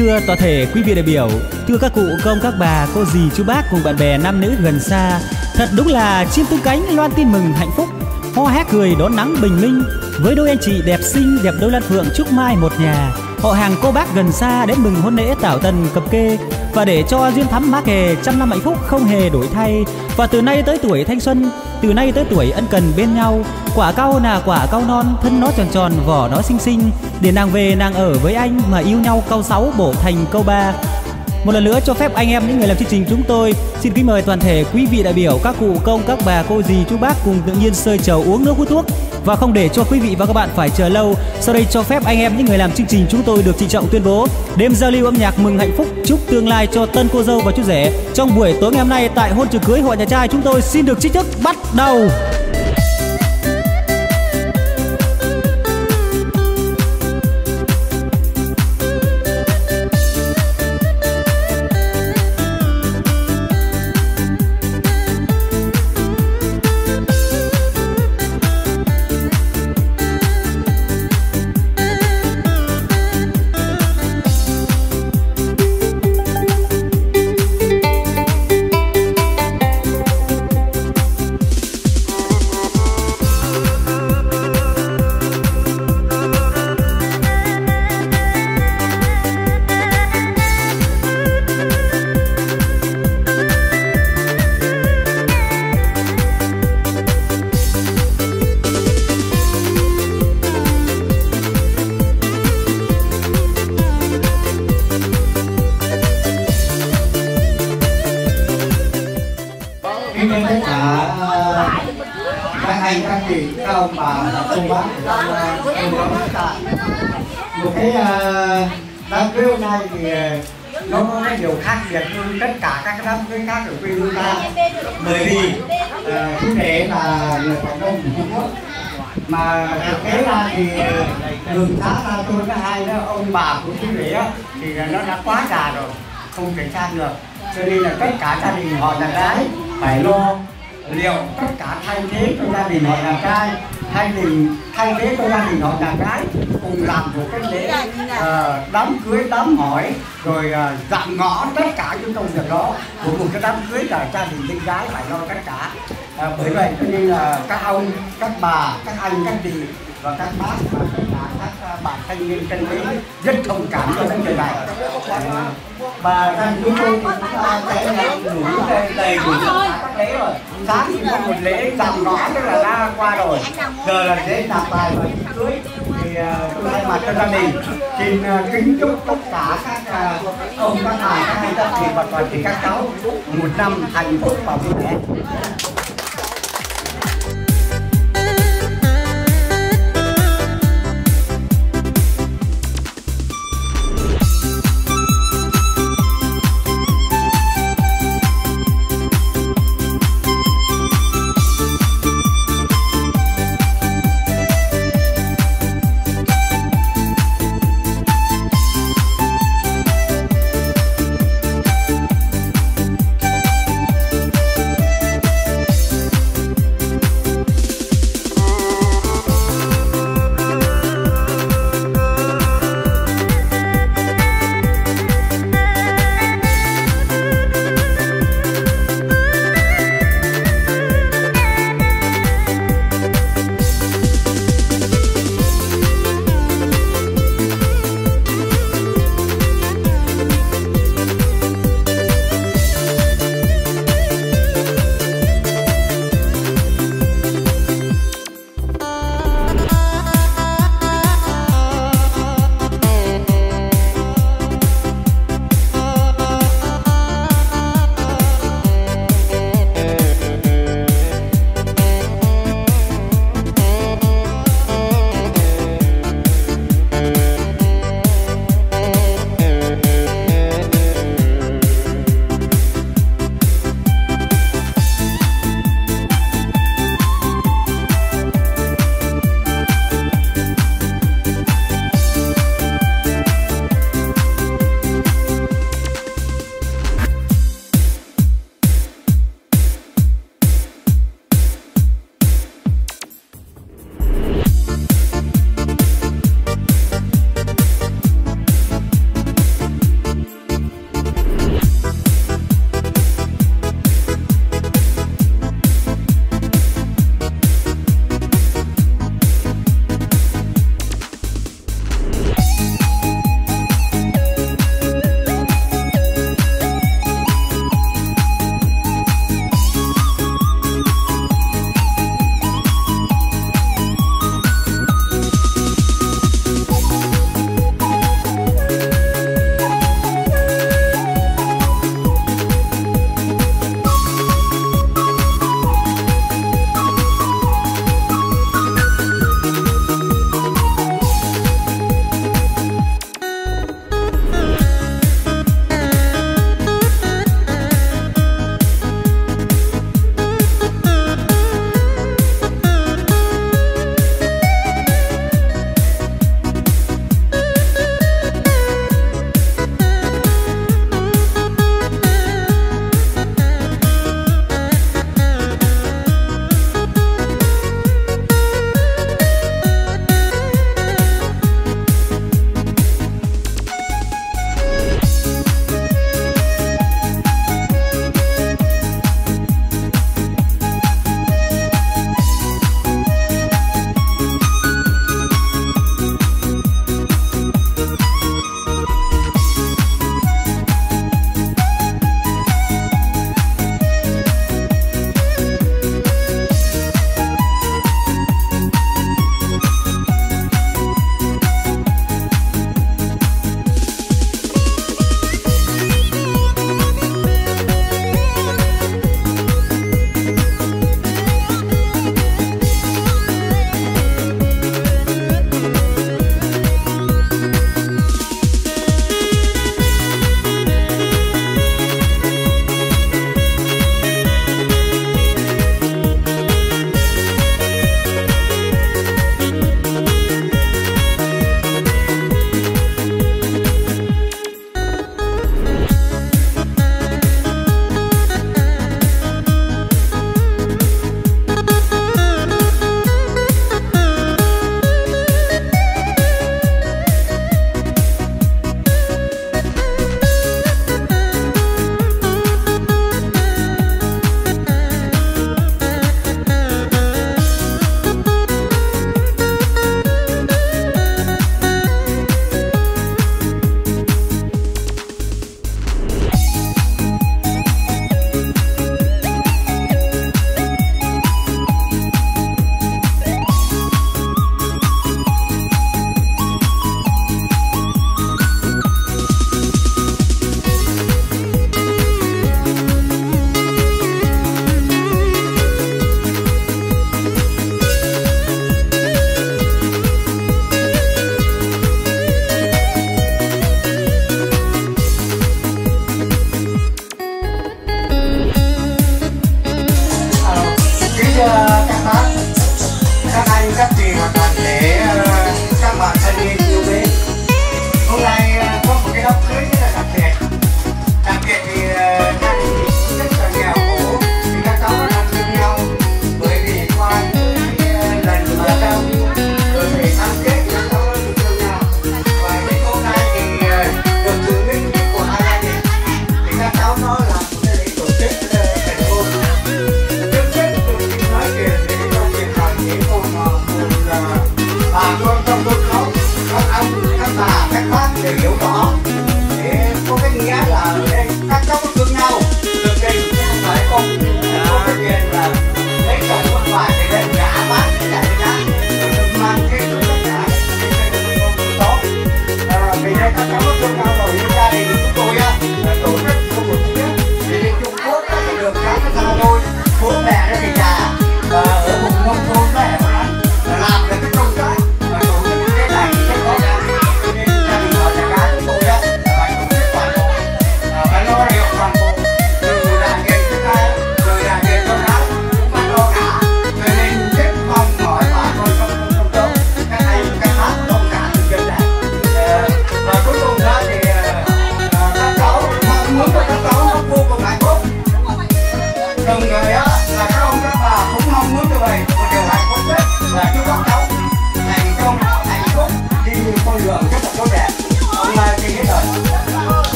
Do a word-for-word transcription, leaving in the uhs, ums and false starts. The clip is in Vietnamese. Thưa toàn thể quý vị đại biểu, thưa các cụ, công, các bà, cô dì, chú bác cùng bạn bè nam nữ gần xa. Thật đúng là chim tung cánh loan tin mừng hạnh phúc, ho hét cười đón nắng bình minh. Với đôi anh chị đẹp xinh, đẹp đôi Lan Phượng chúc mai một nhà. Họ hàng cô bác gần xa đến mừng hôn lễ tảo tần cập kê. Và để cho duyên thắm má kề trăm năm hạnh phúc không hề đổi thay. Và từ nay tới tuổi thanh xuân, từ nay tới tuổi ân cần bên nhau. Quả cau là quả cau non, thân nó tròn tròn, vỏ nó xinh xinh. Để nàng về nàng ở với anh mà yêu nhau câu sáu bổ thành câu ba. Một lần nữa cho phép anh em những người làm chương trình chúng tôi xin kính mời toàn thể quý vị đại biểu, các cụ công, các bà, cô dì, chú bác cùng tự nhiên sơi trầu uống nước hút thuốc và không để cho quý vị và các bạn phải chờ lâu. Sau đây cho phép anh em những người làm chương trình chúng tôi được trịnh trọng tuyên bố đêm giao lưu âm nhạc mừng hạnh phúc, chúc tương lai cho tân cô dâu và chú rể trong buổi tối ngày hôm nay tại hôn trường cưới hội nhà trai chúng tôi xin được chính thức bắt đầu. Mà thế ra thì đường xã ra tôi có hai đó, ông bà của chú rể đó, thì nó đã quá già rồi, không thể sang được. Cho nên là tất cả gia đình họ nhà gái phải lo liệu tất cả thay thế cho gia đình họ nhà trai, thay đình thay thế cho gia đình họ nhà gái cùng làm một cái lễ uh, đám cưới, đám hỏi, rồi uh, dạm ngõ tất cả những công việc đó của một cái đám cưới là gia đình bên gái phải lo tất cả. À, bởi vậy cho nên là các ông, các bà, các anh, các dì và các bác và tất cả các bạn thanh niên chân quý rất thông cảm cho vấn đề này. Và rằng chúng tôi cũng sẽ đủ đầy đủ các lễ rồi. Sáng thì có một lễ dạm ngõ tức là đã qua rồi, giờ là lễ nạp bài và đám cưới. Thì tôi thay mặt cho gia đình xin kính chúc tất cả các ông, các bà, các anh, các dì và toàn thể các cháu một năm hạnh phúc và vui vẻ.